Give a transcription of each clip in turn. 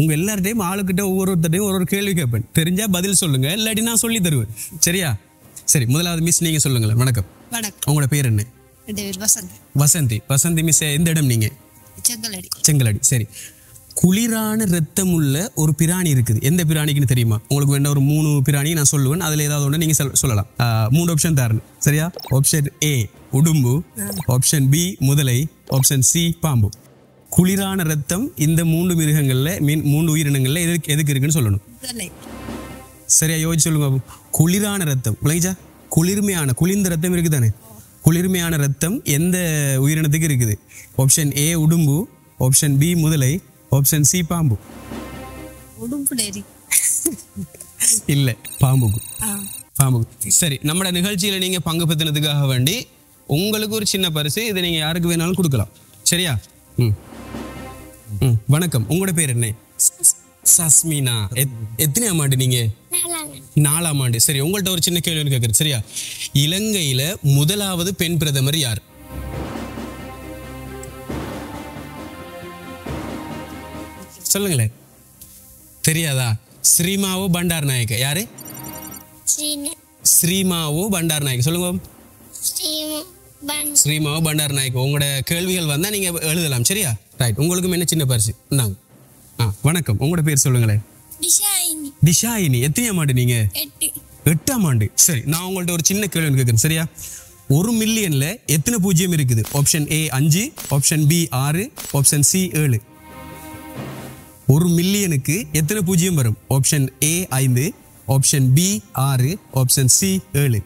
உங்க எல்லார்டையும் ஆளுக்கிட்ட ஒவ்வொருத்தையும் ஒரு ஒரு கேள்வி கேட்பேன். தெரிஞ்சா பதில் சொல்லுங்க, இல்லாட்டி நான் சொல்லி தருவேன். சரியா? சரி, முதலாவது மிஸ் நீங்க சொல்லுங்களேன். வணக்கம். உங்களோட பேர் என்ன? வசந்தி. வசந்தி மிஸ், எந்த இடம் நீங்க? செங்கலடி. செங்கலடி. சரி, குளிரான ரத்தம் உள்ள ஒரு பிராணி இருக்குது. எந்த பிராணிக்குன்னு தெரியுமா? உங்களுக்கு வேண்டாம் ஒரு 3 பிராணி நான் சொல்லுவேன், அதுல ஏதாவது ஒன்று நீங்க சொல்லலாம். 3 ஆப்ஷன் தரணும். சரியா? ஆப்ஷன் ஏ உடும்பு, ஆப்ஷன் பி முதலை, ஆப்ஷன் சி பாம்பு. குளிரான ரத்தம் இந்த 3 மிருகங்கள்ல, மீன் 3 உயிரினங்கள்ல எதுக்கு இருக்குன்னு சொல்லணும். சரியா? யோசிச்சு சொல்லுங்க பாபு. குளிரான ரத்தம் விளங்கிச்சா? குளிர்மையான, குளிர்ந்த ரத்தம் இருக்கு தானே. குளிர்மையான ரத்தம் எந்த உயிரினத்துக்கு இருக்குது? ஆப்ஷன் ஏ உடும்பு, ஆப்ஷன் பி முதலை, ஆப்ஷன் சி பாம்பு. இல்ல, பாம்புக்கு. பாம்புக்கு. சரி, நம்மட நிகழ்ச்சியில நீங்க பங்கு பெற்றினதுக்காக வேண்டி உங்களுக்கு ஒரு சின்ன பரிசு. இதை நீங்க யாருக்கு வேணாலும் கொடுக்கலாம். சரியா? ம். வணக்கம். உங்களோட பேர் என்ன? சஸ்மினா. எத்தனையாம் ஆண்டு நீங்க? 4ஆம் ஆண்டு. சரி, உங்கள்ட்ட ஒரு சின்ன கேள்வி கேட்கறேன். சரியா? இலங்கையில முதலாவது பெண் பிரதமர் யார்? சொல்லுங்களேன். தெரியாதா? ஸ்ரீமாவோ பண்டார் நாயக்க. யாரு? ஸ்ரீமாவோ பண்டார் நாயக்க. சொல்லுங்க. ஸ்ரீமாவோ பண்டார் நாயக்க. உங்களோட கேள்விகள் வந்தா நீங்க எழுதலாம். சரியா? ரைட். உங்களுக்கு என்ன சின்ன பரிசு இருந்தாங்க. வணக்கம். உங்களோட பேர் சொல்லுங்களேன். திஷாயினி. எத்தனையாம் ஆண்டு நீங்க? 8ஆம் ஆண்டு. சரி, நான் உங்கள்ட்ட ஒரு சின்ன கேள்வி கேட்கிறேன். சரியா? 1 மில்லியன்ல எத்தனை பூஜ்ஜியம் இருக்குது? Option A 5, option B 6, option C 7. 1 மில்லியனுக்கு எத்தனை பூஜ்ஜியம் வரும்? Option A 5, option B 6, option C 7.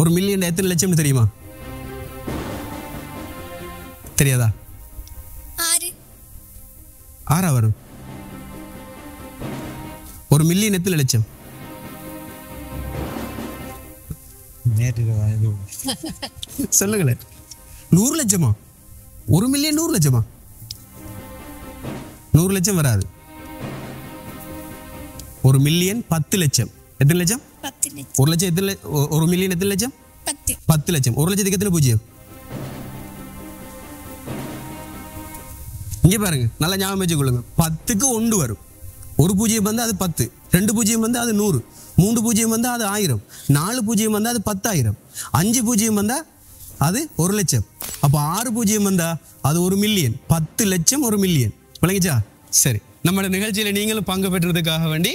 ஒரு மில்லியன் எத்தனை லட்சம் தெரியுமா? தெரியாதா? 6 வரும். 1 மில்லியன் எத்தனை லட்சம்? சொல்லுங்களேன். 100 லட்சமா? 1 மில்லியன் 100 லட்சமா? 100 லட்சம் வராது. 1 மில்லியன் 10 லட்சம். எத்தனை லட்சம்? 1 லட்சம். எத்தனை? 1 மில்லியன் எத்தனை லட்சம்? 10 லட்சம். 1 லட்சத்துக்கு எத்தனை பூஜ்ஜியம்? இங்க பாருங்க, நல்லா ஞாபகம் வச்சுக்கொள்ளுங்க. 10க்கு 1 வரும். 1 பூஜ்ஜியம் வந்தா அது 10, 2 பூஜ்ஜியம் வந்தா அது 100, 3 பூஜ்ஜியம் வந்தா அது 1000, 4 பூஜ்ஜியம் வந்தா அது 10000, 5 பூஜ்ஜியம் வந்தா அது 1 லட்சம். அப்ப 6 பூஜ்ஜியம் வந்தா அது 1 மில்லியன். 10 லட்சம் 1 மில்லியன். விளங்கிச்சா? சரி, நம்மளோட நிகழ்ச்சியில நீங்களும் பங்கு பெற்றதுக்காக வேண்டி